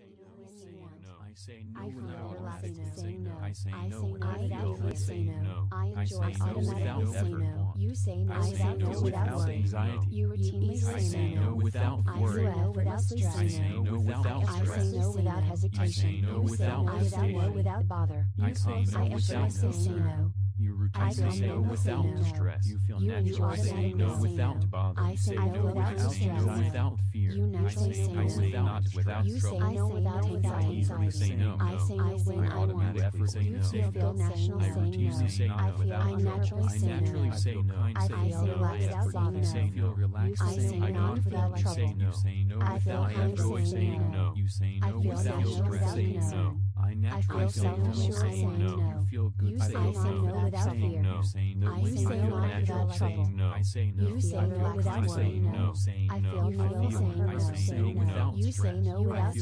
say no, I say no, I say no, I say no, I say no, I say no, I say no without effort, you say no without anxiety, you routinely say no without worry, I say no without stress, I say no without hesitation, I say no without bother, I say no without no. You routinely say no without distress. You feel natural. I say no without bother. I say no without fear. I say not without trouble. I routinely say no. I say no when I want. You feel natural. I routinely say no without trouble. I naturally say no. I feel relaxed without bother. I feel relaxed. I say no without trouble. I feel natural. Saying no. You say no without stress. I naturally say no. You feel good. I say no. Without fear. No. I say no without trouble. I say no. You say no without worry. No. I feel no. I say no without stress. You say no without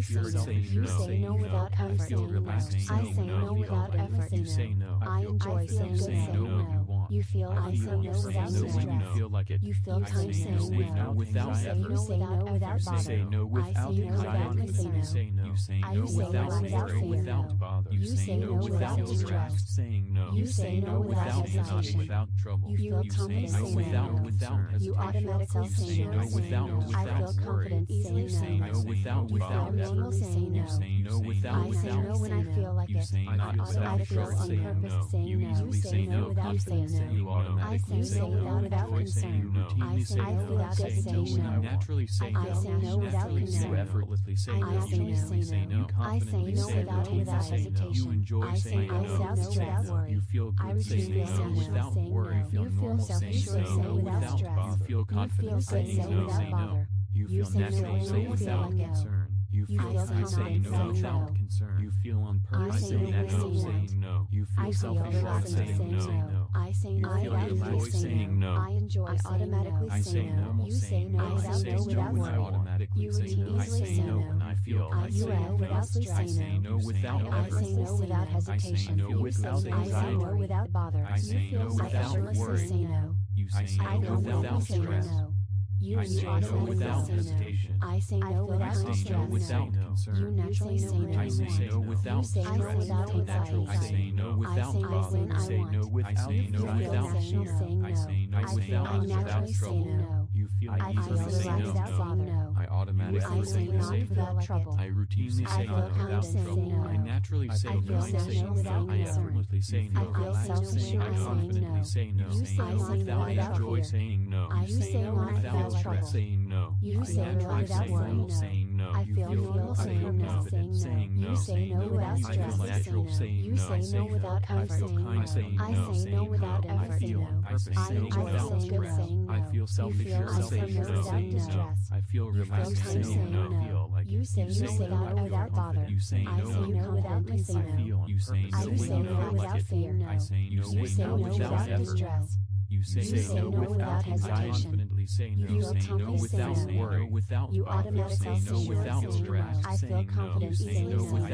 stress. You say no without comfort. I say no without effort. You say no. I enjoy saying no. You feel I say no without stress. You feel like it. You feel time saying no without effort. You say no without bother. I say no without anxiety. You say no. I say no without fear. You say no without distress. You say no without hesitation. Without trouble. You feel confident saying no. You automatically say no without I feel confident easily saying no. You feel normal saying no. I say no when I feel like it. I feel on purpose saying no. You say no without saying no. I say no without concern. I say no without hesitation. I say no without concern. I say no. I say no without hesitation. I say no without stress. You feel good saying no without worry. You feel normal saying no without stress. You feel confident saying no without bother. You feel natural saying without concern. You feel I say no without concern. You feel on purpose saying no. You feel self-assured saying no. I say no. I enjoy saying no. I enjoy automatically saying no. You say no without worry. You routinely say no. I say no without stress. I say no without effort. I say no without hesitation. I say no without anxiety. I say no without bother. I say no without worry. You say no without stress. I say no without hesitation. I say no without concern. You naturally say no. I say no without stress. I say no without bother. I say no without fear. I say no without trouble. You feel easily say no. I automatically say no. I routinely say no without trouble. I naturally say no. I effortlessly say no. I confidently say no. I enjoy saying no. I say no without trouble. Saying no. You say no without worry. Saying no. I feel normal saying no. You say no without stress. You say no without comfort. I say no without effort. I feel good saying no. I feel self-assured saying no. I feel relaxed saying no. You say no without bother. I say no without concern. You say no without fear. I say no without distress. You say no without hesitation. You say no without worry. You automatically say no stress. I feel confident easily. You feel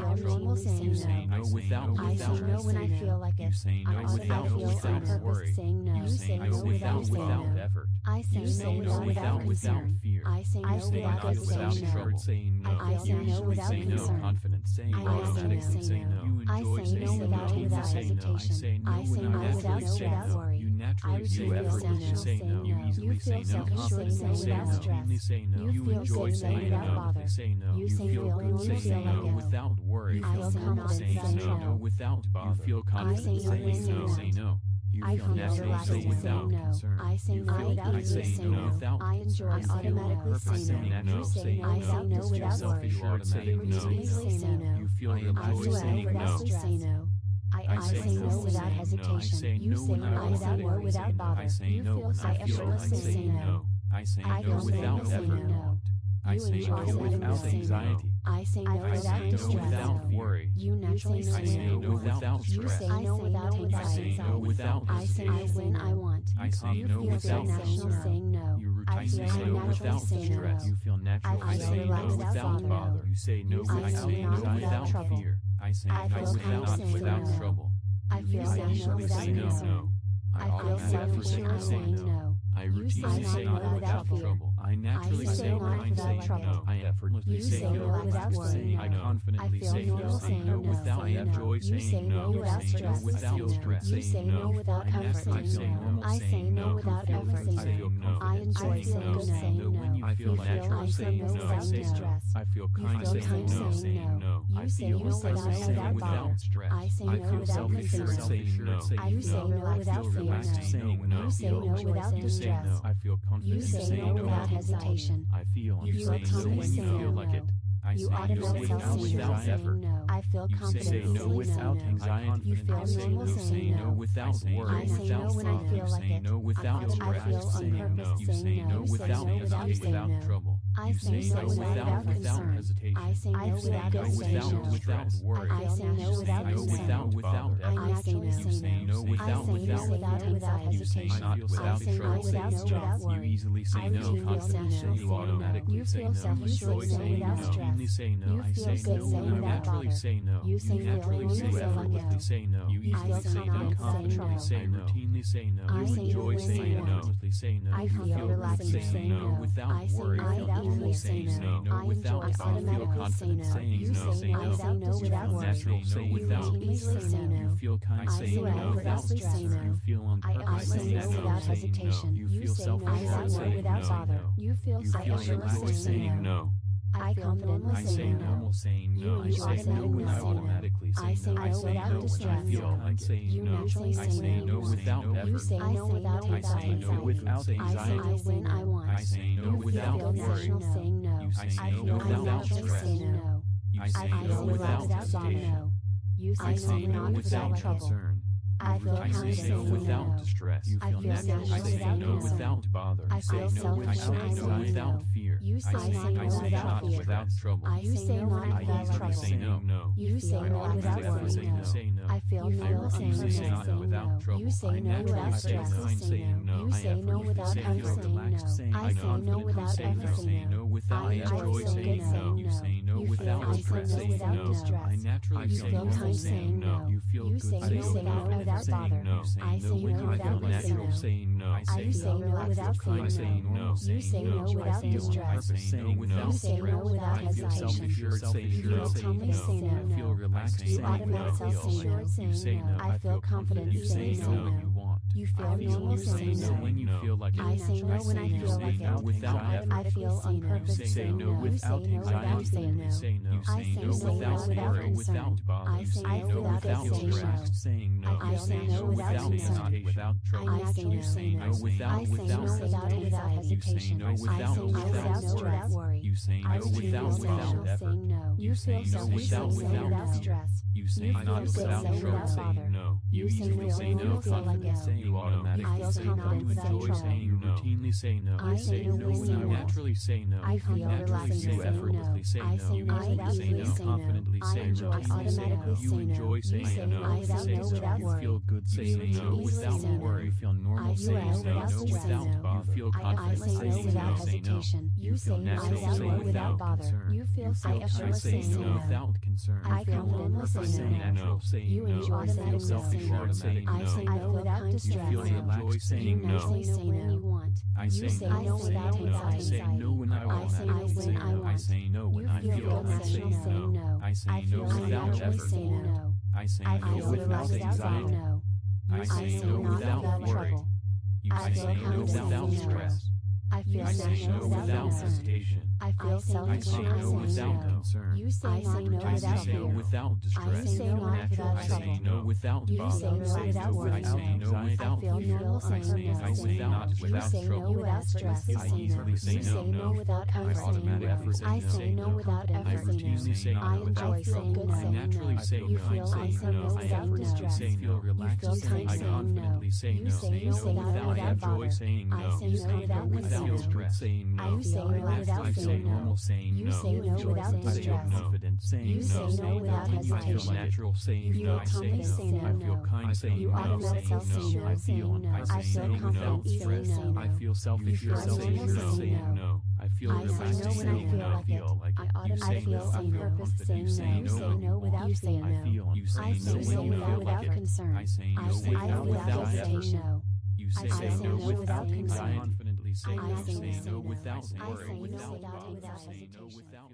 normal saying no. I say no when I feel like it. I feel on purpose saying no. You say no without effort. I say no without concern. I say no without hesitation. I say no without concern. I say no. I say no without hesitation. I say no without worry. You naturally say no. You easily say no. You say no. You enjoy saying no. You feel good saying no without worry. You feel normal saying no without bother. You feel confident saying no. I feel natural saying no. I say no without saying no. I enjoy automatically saying no. I say no without worry. You routinely say no. You feel relaxed saying no. I say no without hesitation. You say no without bother. You feel effortlessly saying no. I say no without effort. I say no without anxiety. I say no without distress. You naturally say no without stress. I say no without anxiety. I say no when I want. I say no without saying no. I say no without stress. You feel natural. I say no without bother. You say no without fear. I say no without trouble. I feel natural say no. I feel self-assured saying no. I routinely say no without trouble. I naturally say no. I say no. I effortlessly say no without saying I confidently say no without I enjoy saying no without stress. You say no without effort. I say no without effort. I enjoy saying no when you feel natural. Saying no without stress. I feel kind saying no. I feel without stress. I say no without concern. I say no without fear. You say no without distress. I feel confident. You say no without hesitation. I feel you say no when you feel like it. I say no without effort. I feel confident. You say no without anxiety. You say no without worry. I say no when I feel like it. You say no without stress. You say no without anxiety, without trouble. I say no without hesitation. I say no without worry. I say no without without. I say no without hesitation. I say no without worry. You easily say no confidently. You automatically say no. You say no without stress. You say no without bother. You say no without say no. You easily say no confidently. Say no. Routinely say no. You enjoy saying no. I feel relaxed. Say no without worry. You say no without automatically say no. You say no without natural say without you feel kind say no without stress. You feel on I say no without hesitation. You feel self-assured say no. You feel relaxed saying no. I confidently say no. I say no without automatically say no. I say no without distress. You naturally say no without effort. You say no without anxiety. I say when I want. I say no without worry. I say no without stress. I say no without hesitation. I say no without concern. I say no without distress. You feel natural. I say no without bother. I say no without fear. You say no without trouble. I say no without trouble. You say no without worry. I feel no without trouble. You say no without stress. You say no without effort. I say no without effort. I enjoy saying no. You say no without stress. I naturally say no. You feel good saying no. I say no without natural saying no. I say no without saying no. You say no without distress. You say no without hesitation. You automatically say no. You automatically say no. I feel confident. You say no when you want. You feel normal saying no when you feel like it. I say no when I feel like it. I feel on purpose. You say no without anxiety. You say no without worry. I say no without hesitation. I say no without trouble. I naturally say no without hesitation. I say no without worry. I say no without effort. You say no without stress. You say no without trouble. You easily say no confidently. You automatically say no. You enjoy saying no. Routinely say no. I say no when I naturally say no. I naturally say effortlessly say no. You easily say no confidently. Say no. You enjoy saying no. Say no. You feel good saying no without worry. You feel normal saying no without bother. You feel confident saying no. You feel natural saying without concern. You feel saying no without concern. I feel confidently saying no. You enjoy saying no. I say no without distress. You enjoy saying no. I say no when you want. I say no without anxiety. I say no when I want. I say no when I feel. I say no. I say no without effort. I say no without anxiety. I say no without worry. You say no without stress. I say no without hesitation. I say no without concern. I say no without distress. I say no without bother. I say no without fear. I say not without trouble. I easily say no without effort. I say no without effort. I routinely say no without trouble. I naturally say no. I say no without distress. I feel relaxed. I confidently say no. I enjoy saying no. I say no without concern. I feel stress. I say no without saying no. You say no without distress. You say no without hesitation. Natural saying no. I say no. I feel kind saying no. You automatically say no. I feel confident saying no. I feel selfish saying no. I feel relaxed saying no. I feel like it. You say no. I feel confident. You say no without saying no. You say no without concern. I say no without hesitation. You say no without anxiety. say no without worry, without bother, say no without